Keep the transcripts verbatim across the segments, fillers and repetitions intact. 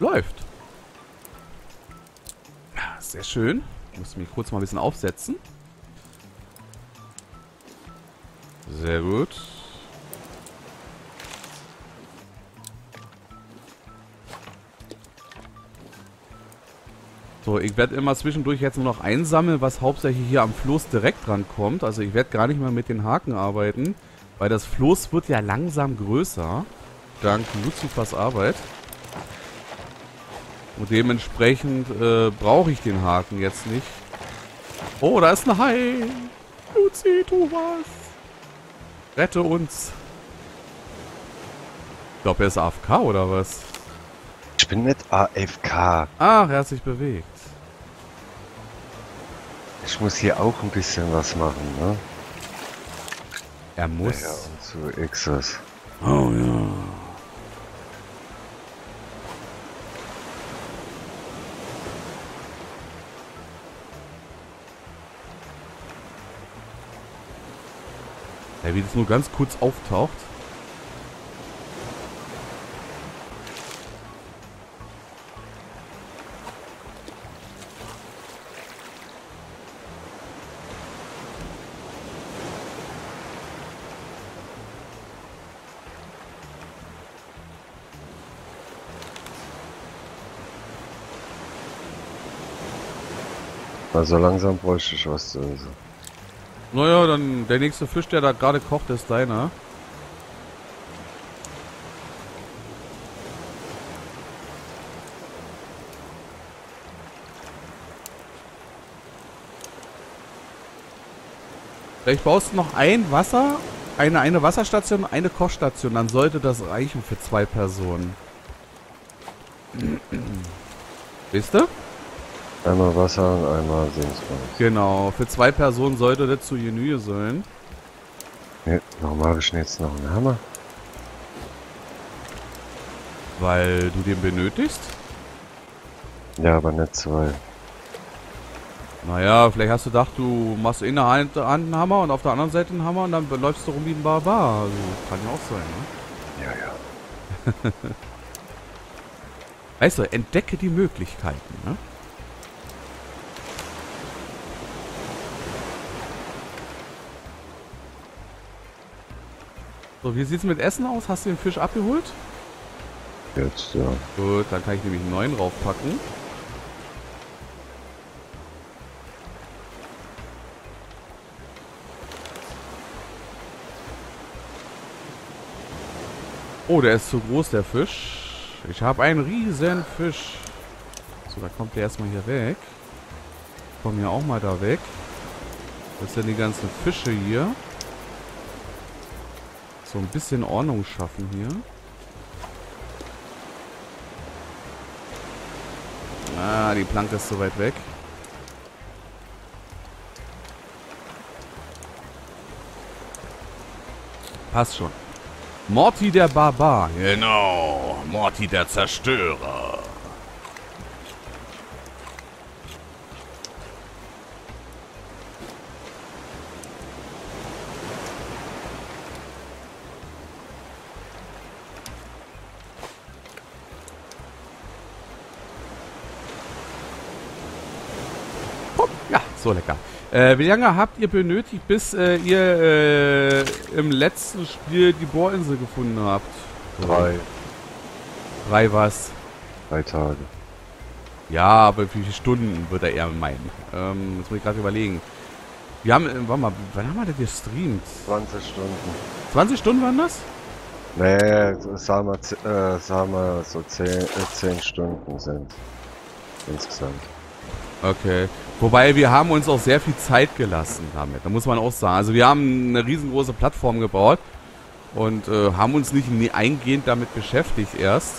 Läuft. Sehr schön. Ich muss mich kurz mal ein bisschen aufsetzen. Sehr gut. So, ich werde immer zwischendurch jetzt nur noch einsammeln, was hauptsächlich hier am Floß direkt dran kommt. Also ich werde gar nicht mehr mit den Haken arbeiten, weil das Floß wird ja langsam größer. Dank Lutzufas Arbeit. Und dementsprechend äh, brauche ich den Haken jetzt nicht. Oh, da ist ein Hai. Luzi, tu was. Rette uns. Ich glaube, er ist A F K oder was? Ich bin nicht A F K. Ach, er hat sich bewegt. Ich muss hier auch ein bisschen was machen, ne? Er muss. Ja, und so Exos. Oh ja. Der wird jetzt nur ganz kurz auftaucht. Also langsam bräuchte ich was zu essen. Naja, dann der nächste Fisch, der da gerade kocht, ist deiner. Vielleicht baust du noch ein Wasser, eine, eine Wasserstation, eine Kochstation. Dann sollte das reichen für zwei Personen. Wisst ihr? Einmal Wasser und einmal Sehensweise. Genau, für zwei Personen sollte das zu Genüge sein. Ne, warum habe ich denn jetzt noch einen Hammer? Weil du den benötigst? Ja, aber nicht zwei. Naja, vielleicht hast du gedacht, du machst in der Hand einen Hammer und auf der anderen Seite einen Hammer und dann läufst du rum wie ein Barbar. Also, kann ja auch sein, ne? Ja, ja. Weißt du, entdecke die Möglichkeiten, ne? So, wie sieht's mit Essen aus? Hast du den Fisch abgeholt? Jetzt, ja. Gut, dann kann ich nämlich einen neuen raufpacken. Oh, der ist zu groß, der Fisch. Ich habe einen riesen Fisch. So, da kommt der erstmal hier weg. Komm hier auch mal da weg. Das sind die ganzen Fische hier. So ein bisschen Ordnung schaffen hier. Ah, die Planke ist so weit weg. Passt schon. Morty der Barbar. Genau, Morty der Zerstörer. So lecker. Äh, wie lange habt ihr benötigt, bis äh, ihr äh, im letzten Spiel die Bohrinsel gefunden habt? Drei. Drei was? Drei Tage. Ja, aber wie viele Stunden wird er eher meinen? Ähm, jetzt muss ich gerade überlegen. Wir haben, äh, warte mal, wann haben wir denn gestreamt? zwanzig Stunden. zwanzig Stunden waren das? Nee, sagen wir, äh, sagen wir so zehn Stunden sind insgesamt. Okay. Wobei wir haben uns auch sehr viel Zeit gelassen damit. Da muss man auch sagen. Also wir haben eine riesengroße Plattform gebaut und äh, haben uns nicht eingehend damit beschäftigt erst.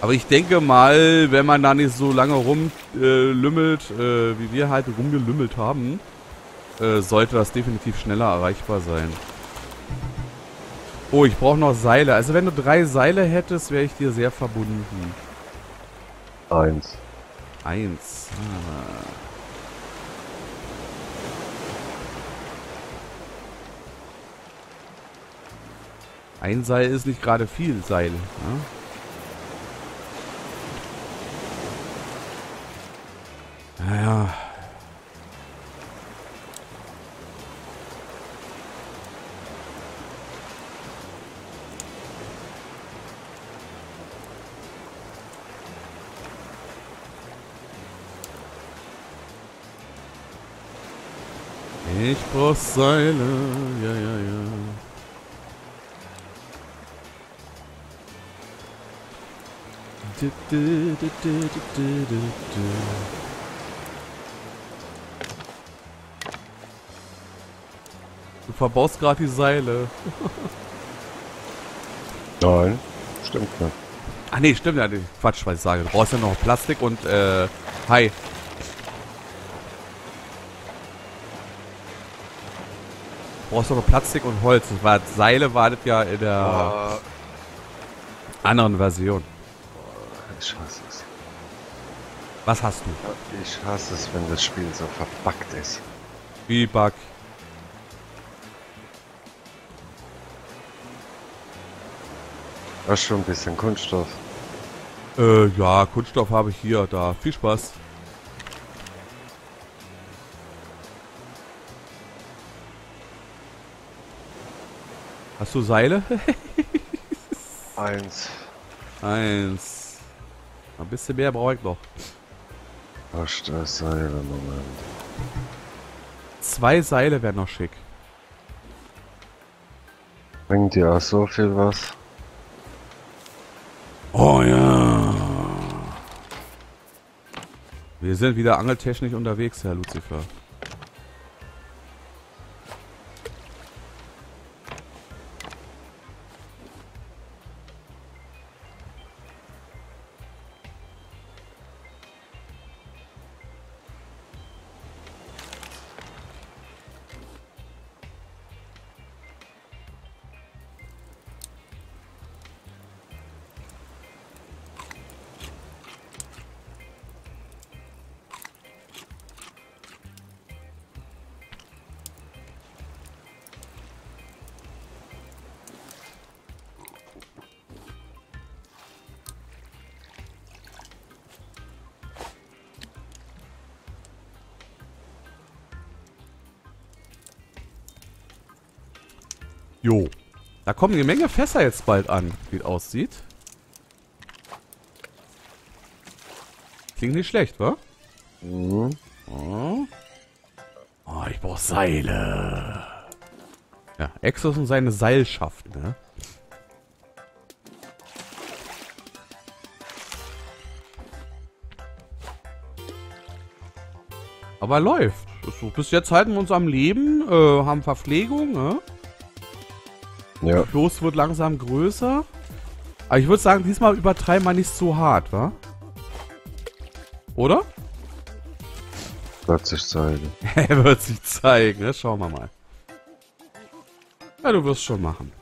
Aber ich denke mal, wenn man da nicht so lange rumlümmelt, äh, äh, wie wir halt rumgelümmelt haben, äh, sollte das definitiv schneller erreichbar sein. Oh, ich brauche noch Seile. Also wenn du drei Seile hättest, wäre ich dir sehr verbunden. Eins. Eins. Ah. Ein Seil ist nicht gerade viel Seil. Ne? Naja. Ich brauch Seile, ja, ja, ja. Du, du, du, du, du, du, du. Du verbaust gerade die Seile. Nein, stimmt nicht. Ach nee, stimmt ja nicht. Quatsch, was ich sage. Du brauchst ja noch Plastik und äh, Hai. Du brauchst doch noch Plastik und Holz. Das war, Seile war das ja in der oh. anderen Version. Oh, ich hasse es. Was hast du? Ich hasse es, wenn das Spiel so verbuggt ist. Wie bug? Das ist schon ein bisschen Kunststoff. Äh, ja, Kunststoff habe ich hier, da. Viel Spaß. Hast du Seile? Eins. Eins. Ein bisschen mehr brauche ich noch. Ach, da ist Seile, Moment. Zwei Seile wären noch schick. Bringt dir auch so viel was? Oh ja. Wir sind wieder angeltechnisch unterwegs, Herr Lucifer. Jo, da kommen eine Menge Fässer jetzt bald an, wie es aussieht. Klingt nicht schlecht, wa? Mhm. Oh. Oh, ich brauch Seile. Ja, Exos und seine Seilschaft, ne? Aber läuft. Bis jetzt halten wir uns am Leben, äh, haben Verpflegung, ne? Ja. Das Floß wird langsam größer. Aber ich würde sagen, diesmal übertreiben wir nicht so hart, wa? Oder? Wird sich zeigen. Er wird sich zeigen, ne? Schauen wir mal. Ja, du wirst schon machen.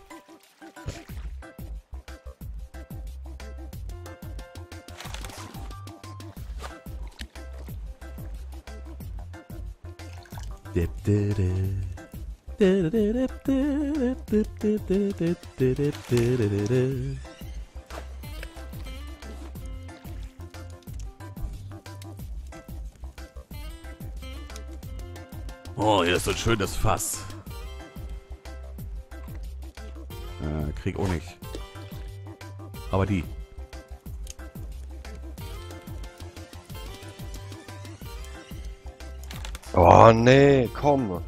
Oh, hier ist ein schönes Fass. Äh, krieg auch nicht. Aber die. Oh, nee, komm.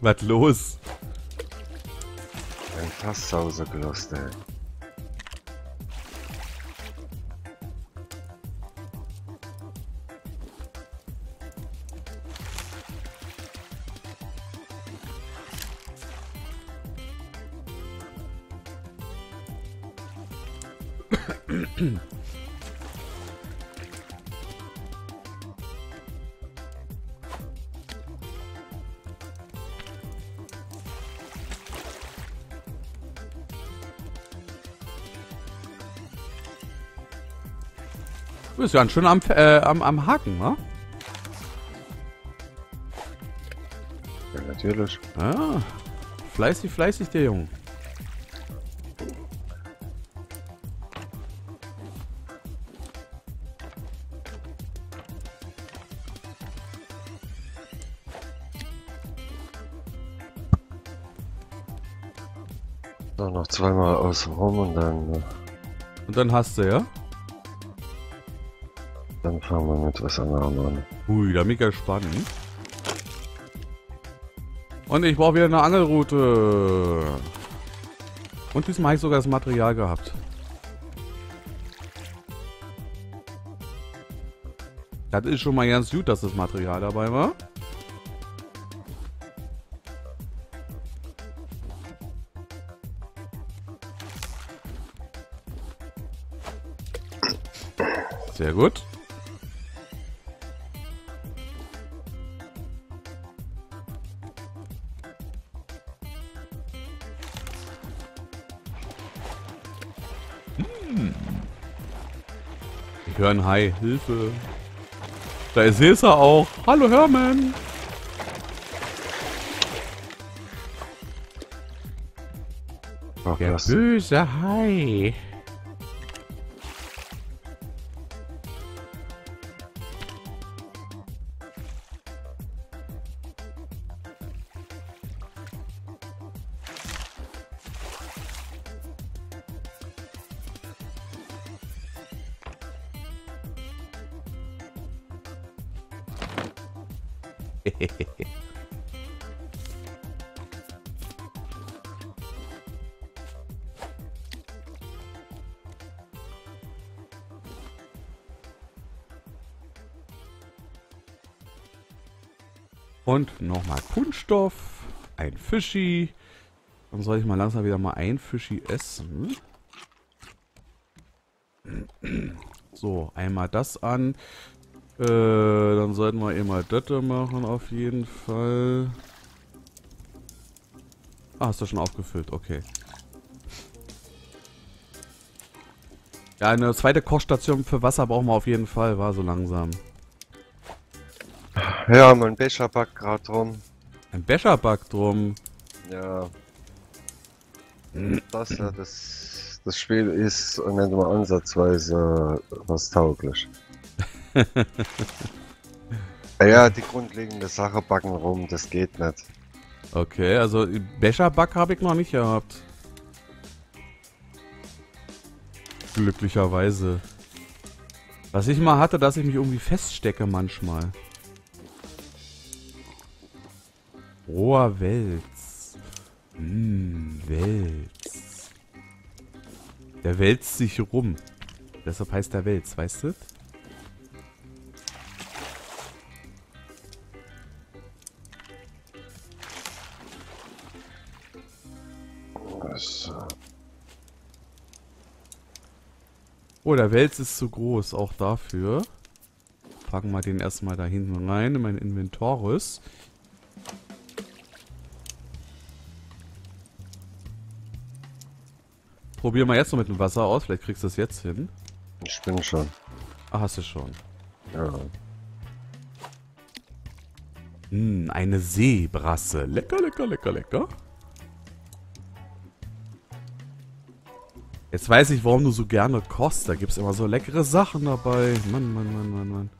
Was los? Ein Fasssause gelost, ey. Du bist ja schon am, äh, am, am Haken, ne? Ja, natürlich. Ah, fleißig, fleißig, der Junge. So, noch zweimal außen rum und dann... Und dann hast du, ja? Dann fangen wir mit was anderem an. Ui, da mega spannend. Und ich brauche wieder eine Angelrute. Und diesmal habe ich sogar das Material gehabt. Das ist schon mal ganz gut, dass das Material dabei war. Sehr gut. Hm. Ich höre ein Hai. Hilfe. Da ist Hilsa auch. Hallo Herman. Oh, der böse Hai. Und nochmal Kunststoff, ein Fischi. Dann soll ich mal langsam wieder mal ein Fischi essen. So, einmal das an. Äh, dann sollten wir eh mal Dötte machen, auf jeden Fall. Ah, hast du schon aufgefüllt, okay. Ja, eine zweite Kochstation für Wasser brauchen wir auf jeden Fall, war so langsam. Ja, mein Becher backt gerade drum. Ein Becher backt drum? Ja. Das ja das, das Spiel ist, wenn du mal ansatzweise was tauglich. Ja, die grundlegende Sache backen rum, das geht nicht. Okay, also Becherback habe ich noch nicht gehabt. Glücklicherweise. Was ich mal hatte, dass ich mich irgendwie feststecke manchmal. Roher Wels. Hm, Wels. Der wälzt sich rum. Deshalb heißt der Wels, weißt du? Oh, der Wels ist zu groß, auch dafür. Packen wir den erstmal da hinten rein in mein Inventaris. Probier mal jetzt noch mit dem Wasser aus, vielleicht kriegst du es jetzt hin. Ich bin schon. Ah, hast du schon. Ja. Hm, eine Seebrasse. Lecker, lecker, lecker, lecker. Jetzt weiß ich, warum du so gerne kochst. Da gibt es immer so leckere Sachen dabei. Mann, Mann, Mann, Mann, Mann.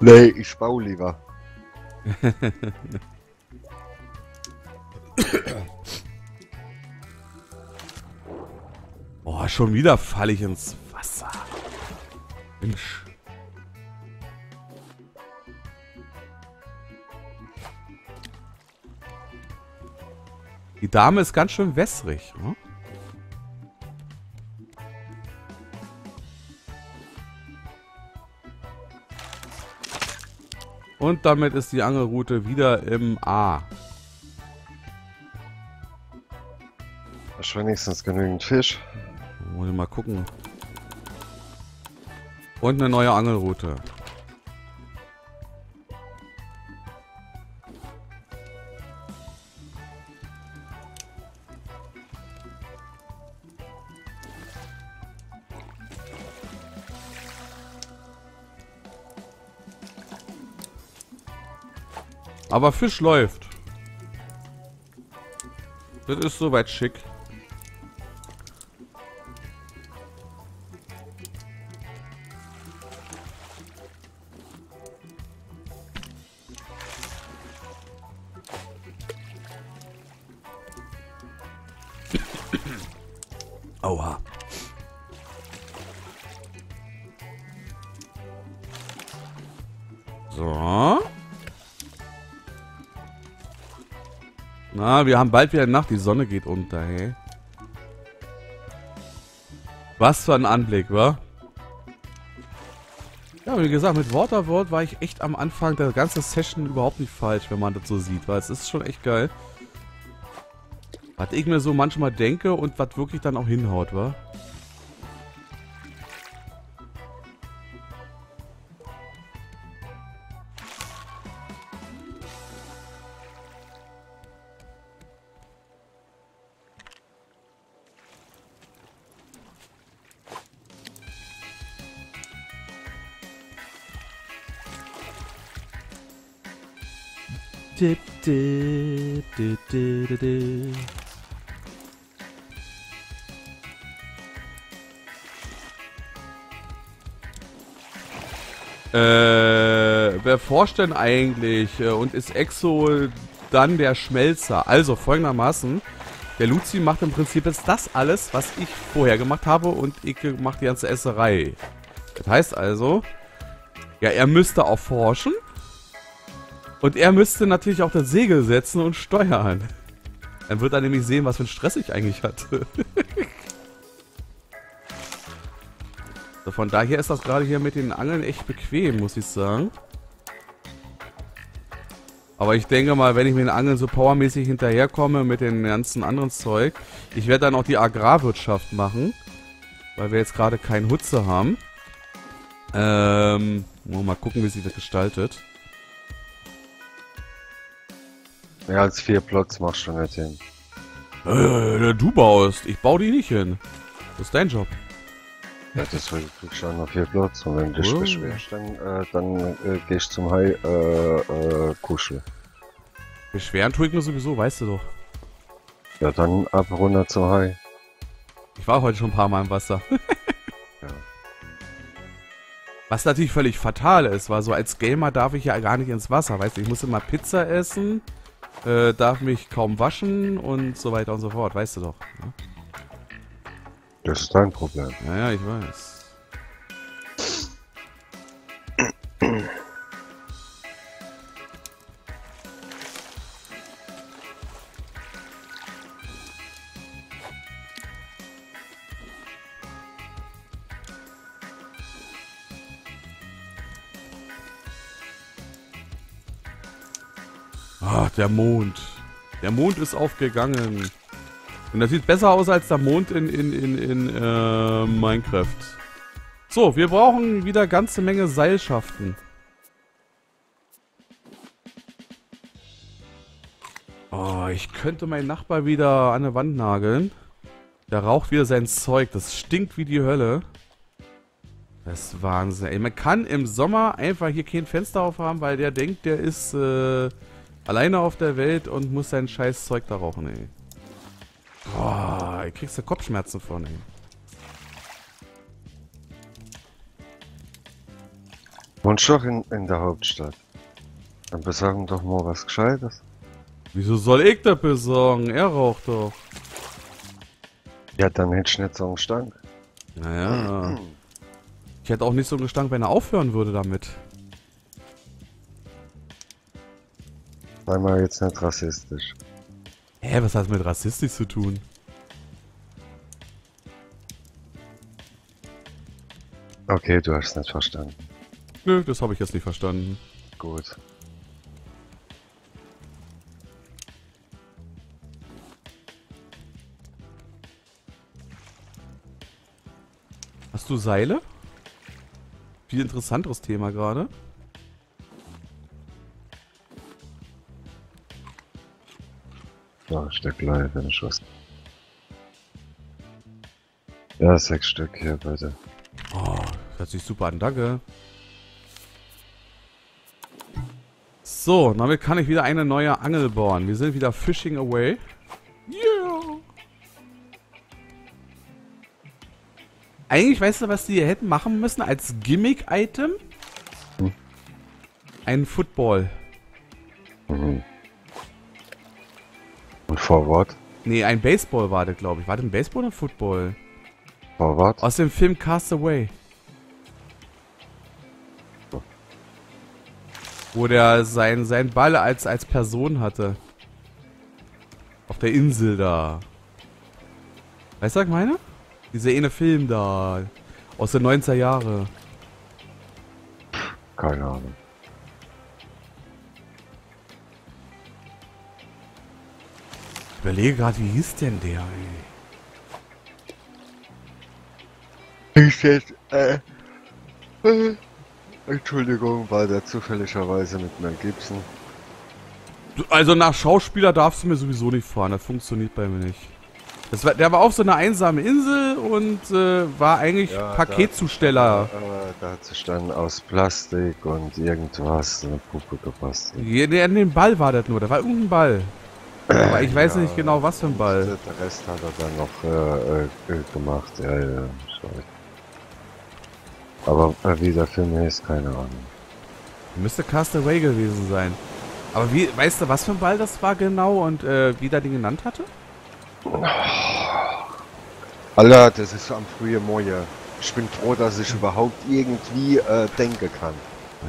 Nee, ich baue lieber. Oh, schon wieder falle ich ins Wasser. Mensch. Die Dame ist ganz schön wässrig, ne? Und damit ist die Angelrute wieder im A. Hast du wenigstens genügend Fisch? Muss ich mal gucken. Und eine neue Angelrute. Aber Fisch läuft. Das ist soweit schick. Oha. So. Na, wir haben bald wieder Nacht. Die Sonne geht unter, hey. Was für ein Anblick, wa? Ja, wie gesagt, mit Waterworld war ich echt am Anfang der ganzen Session überhaupt nicht falsch, wenn man das so sieht, weil es ist schon echt geil. Was ich mir so manchmal denke und was wirklich dann auch hinhaut, wa? Dip, dip, dip, dip, dip, dip. Äh, wer forscht denn eigentlich? Und ist Exo dann der Schmelzer? Also folgendermaßen, der Luzi macht im Prinzip jetzt das alles, was ich vorher gemacht habe, und ich mache die ganze Esserei. Das heißt also, ja, er müsste auch forschen. Und er müsste natürlich auch das Segel setzen und steuern. Dann wird er nämlich sehen, was für einen Stress ich eigentlich hatte. So, von daher ist das gerade hier mit den Angeln echt bequem, muss ich sagen. Aber ich denke mal, wenn ich mit den Angeln so powermäßig hinterherkomme mit dem ganzen anderen Zeug, ich werde dann auch die Agrarwirtschaft machen, weil wir jetzt gerade keinen Hutze haben. Ähm, mal gucken, wie sich das gestaltet. Mehr als vier Plots machst du nicht hin. Äh, du baust. Ich baue die nicht hin. Das ist dein Job. Ja, deswegen kriegst du auch noch vier Plots. Und wenn du dich beschwerst, dann, äh, dann äh, gehst du zum Hai äh, äh, kuscheln. Beschweren tue ich mir sowieso, weißt du doch. Ja, dann ab runter zum Hai. Ich war heute schon ein paar Mal im Wasser. Ja. Was natürlich völlig fatal ist, weil so als Gamer darf ich ja gar nicht ins Wasser, weißt du. Ich muss immer Pizza essen. Äh, darf mich kaum waschen und so weiter und so fort, weißt du doch. Ne? Das ist dein Problem. Naja, ich weiß. Ach, der Mond. Der Mond ist aufgegangen. Und das sieht besser aus als der Mond in, in, in, in äh, Minecraft. So, wir brauchen wieder ganze Menge Seilschaften. Oh, ich könnte meinen Nachbar wieder an der Wand nageln. Der raucht wieder sein Zeug. Das stinkt wie die Hölle. Das ist Wahnsinn. Ey, man kann im Sommer einfach hier kein Fenster aufhaben, weil der denkt, der ist... Äh, alleine auf der Welt und muss sein scheiß Zeug da rauchen, ey. Boah, ich krieg's da Kopfschmerzen von, ey. Wohnst doch in, in der Hauptstadt. Dann besorgen doch mal was Gescheites. Wieso soll ich das besorgen? Er raucht doch. Ja, dann hättest du nicht so einen Gestank. Naja. Ich hätte auch nicht so einen Gestank, wenn er aufhören würde damit. Sei mal jetzt nicht rassistisch. Hä, was hat das mit rassistisch zu tun? Okay, du hast es nicht verstanden. Nö, das habe ich jetzt nicht verstanden. Gut. Hast du Seile? Viel interessanteres Thema gerade. Stück gleich, wenn ich was. Ja, sechs Stück hier, bitte. Oh, das hört sich super an, danke. So, damit kann ich wieder eine neue Angel bohren. Wir sind wieder fishing away. Yeah. Eigentlich, weißt du, was die hier hätten machen müssen als Gimmick-Item? Hm. Einen Football. Mhm. Forward. Nee, ein Baseball war das, glaube ich. War das ein Baseball oder Football? Oh, was? Aus dem Film Cast Away. Oh. Wo der seinen sein Ball als, als Person hatte. Auf der Insel da. Weißt du, was ich meine? Dieser eine Film da. Aus den neunziger Jahre. Keine Ahnung. Ich überlege gerade, wie hieß denn der, ey? Ich jetzt, äh, äh, Entschuldigung, war der zufälligerweise mit meinem Gibson. Also nach Schauspieler darfst du mir sowieso nicht fahren, das funktioniert bei mir nicht. Das war, der war auf so einer einsamen Insel und äh, war eigentlich ja, Paketzusteller. Da hat sich dann aus Plastik und irgendwas eine Puppe gepasst. Ja, an den Ball war das nur, da war irgendein Ball. Aber ich weiß ja nicht genau, was für ein Ball. Der Rest hat er dann noch äh, äh, gemacht. Ja, ja, sorry. Aber äh, wie der Film ist, keine Ahnung. Müsste Cast Away gewesen sein. Aber wie, weißt du, was für ein Ball das war genau und äh, wie der den genannt hatte? Oh. Alter, das ist am frühen Morgen. Ich bin froh, dass ich überhaupt irgendwie äh, denken kann.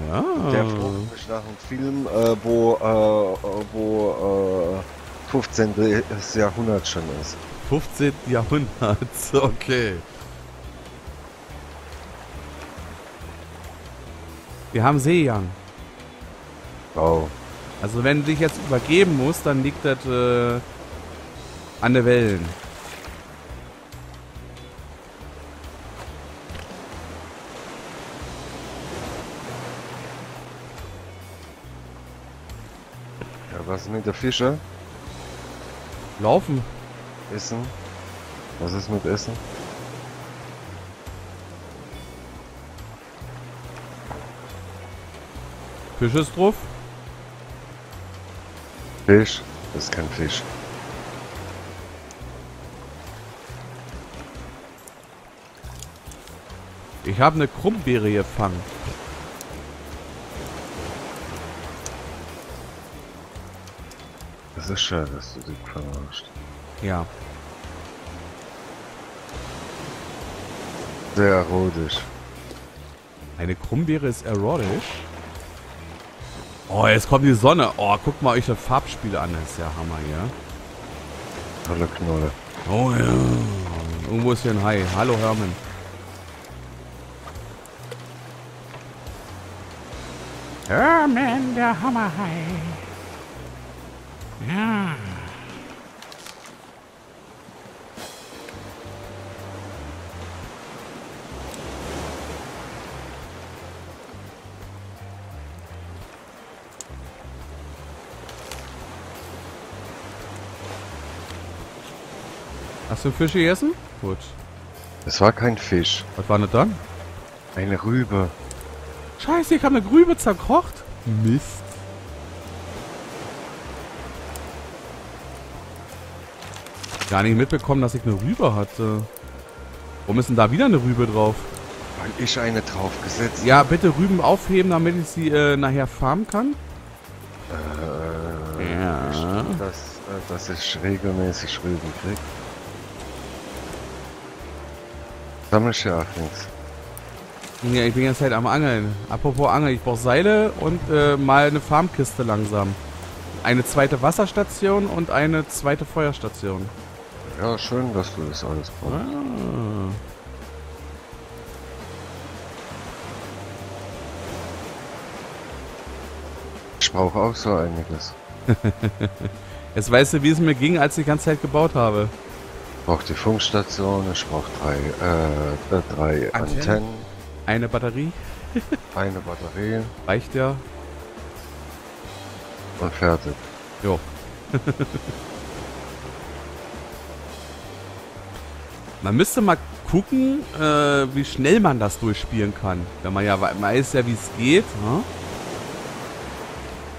Ja. Der fragt mich nach einem Film, äh, wo, äh, wo, äh, fünfzehnten Jahrhundert schon ist. fünfzehnten Jahrhundert, okay. Wir haben Seejang. Oh. Also wenn du dich jetzt übergeben musst, dann liegt das äh, an der Wellen. Ja, was ist mit der Fische? Laufen. Essen. Was ist mit Essen? Fisch ist drauf. Fisch ist kein Fisch. Ich habe eine Krummbeere gefangen. Das ist schön, dass du dich verarscht. Ja. Sehr erotisch. Eine Krummbeere ist erotisch? Oh, jetzt kommt die Sonne. Oh, guckt mal euch das Farbspiel an. Das ist ja Hammer, ja? Tolle Knolle. Oh ja. Irgendwo ist hier ein Hai. Hallo, Herman. Herman, der Hammerhai. Ja. Hast du Fische gegessen? Gut. Es war kein Fisch. Was war denn dann? Eine Rübe. Scheiße, ich habe eine Rübe zerkocht. Mist. Gar nicht mitbekommen, dass ich eine Rübe hatte. Warum ist denn da wieder eine Rübe drauf? Weil ich eine drauf gesetzt habe. Ja, bitte Rüben aufheben, damit ich sie äh, nachher farmen kann. Äh, ja. Ich, dass, dass ich regelmäßig Rüben krieg. Sammel ich ja auch nichts. Ja, ich bin jetzt halt am Angeln. Apropos Angeln, ich brauche Seile und äh, mal eine Farmkiste langsam. Eine zweite Wasserstation und eine zweite Feuerstation. Ja, schön, dass du das alles brauchst. Ah. Ich brauche auch so einiges. Jetzt weißt du, wie es mir ging, als ich die ganze Zeit gebaut habe. Ich brauche die Funkstation, ich brauche drei, äh, drei Antennen. Antennen. Eine Batterie. Eine Batterie. Reicht ja. Und fertig. Jo. Man müsste mal gucken, äh, wie schnell man das durchspielen kann. Wenn man ja weiß ja, wie es geht. Ne?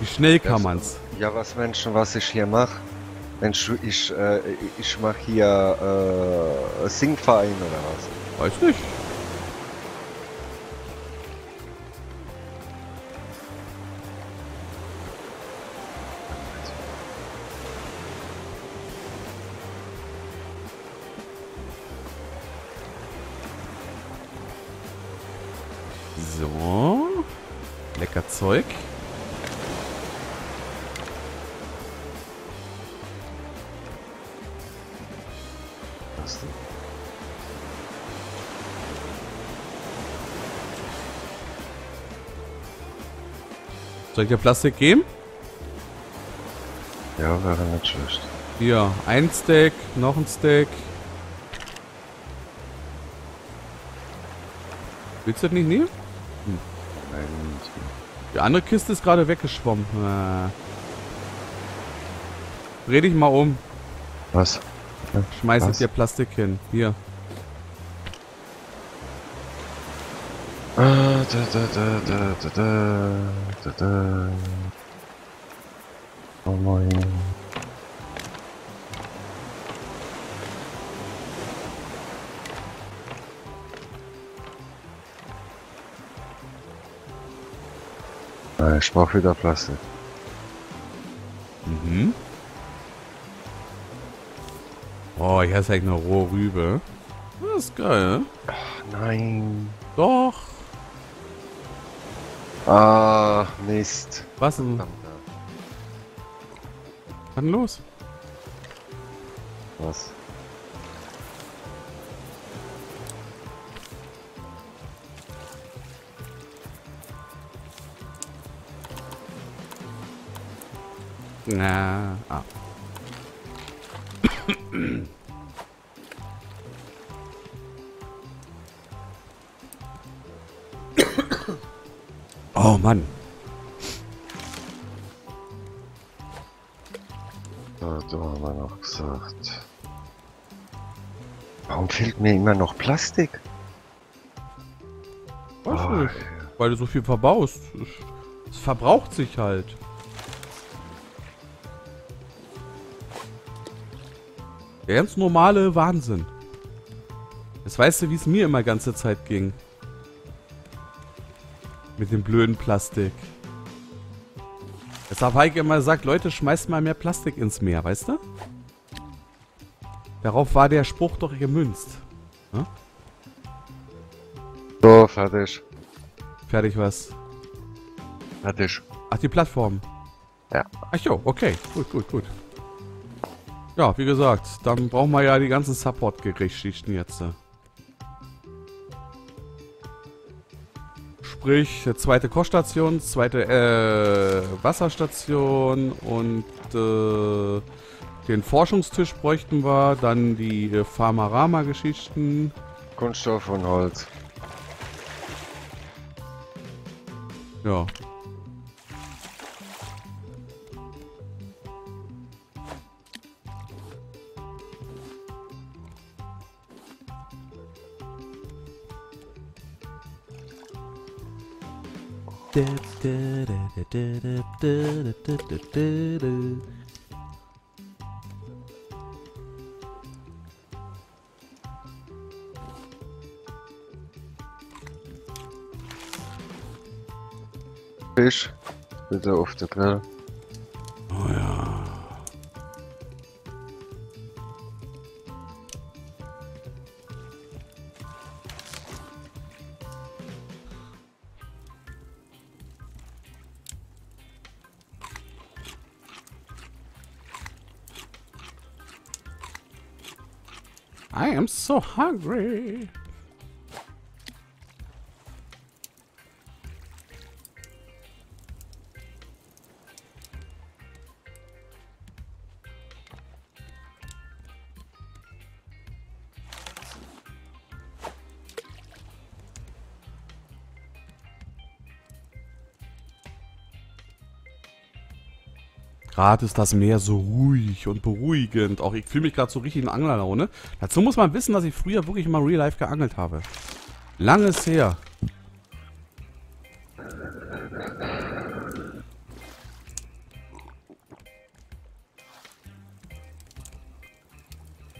Wie schnell kann man's? Ja, was Menschen, was ich hier mache? Mensch, ich, äh, ich mache hier äh, Singverein oder was? Weiß nicht. So. Lecker Zeug. Was denn? Soll ich dir Plastik geben? Ja, wäre nicht schlecht. Hier, ein Stack, noch ein Stack. Willst du das nicht nehmen? Hm. Nein, nicht. Die andere Kiste ist gerade weggeschwommen. Ah. Dreh dich mal um. Was? Ja, schmeiß jetzt dir Plastik hin. Hier. Ah, da, da, da, da, da, da, da, da. Oh mein. Ich brauche wieder Plastik. Mhm. Oh, hier ist eigentlich eine rohe Rübe. Das ist geil. Ach, nein. Doch. Ah, Mist. Was denn? Was denn los? Was? Na, ah. Oh Mann. Da, da haben wir noch gesagt. Warum fehlt mir immer noch Plastik? Weiß oh, nicht, ja. Weil du so viel verbaust. Es verbraucht sich halt. Der ganz normale Wahnsinn. Jetzt weißt du, wie es mir immer die ganze Zeit ging. Mit dem blöden Plastik. Deshalb Heike immer gesagt, Leute, schmeißt mal mehr Plastik ins Meer, weißt du? Darauf war der Spruch doch gemünzt. Hm? So, fertig. Fertig was? Fertig. Ach, die Plattform. Ja. Ach jo, okay. Gut, gut, gut. Ja, wie gesagt, dann brauchen wir ja die ganzen Support-Geschichten jetzt. Sprich, zweite Kochstation, zweite äh, Wasserstation und äh, den Forschungstisch bräuchten wir, dann die Pharmarama-Geschichten. Kunststoff und Holz. Ja. Fisch, bitte auf der Grill. Oh ja. I am so hungry. Gerade ist das Meer so ruhig und beruhigend. Auch ich fühle mich gerade so richtig in Anglerlaune. Dazu muss man wissen, dass ich früher wirklich mal Real Life geangelt habe. Lange ist her.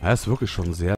Ja, ist wirklich schon sehr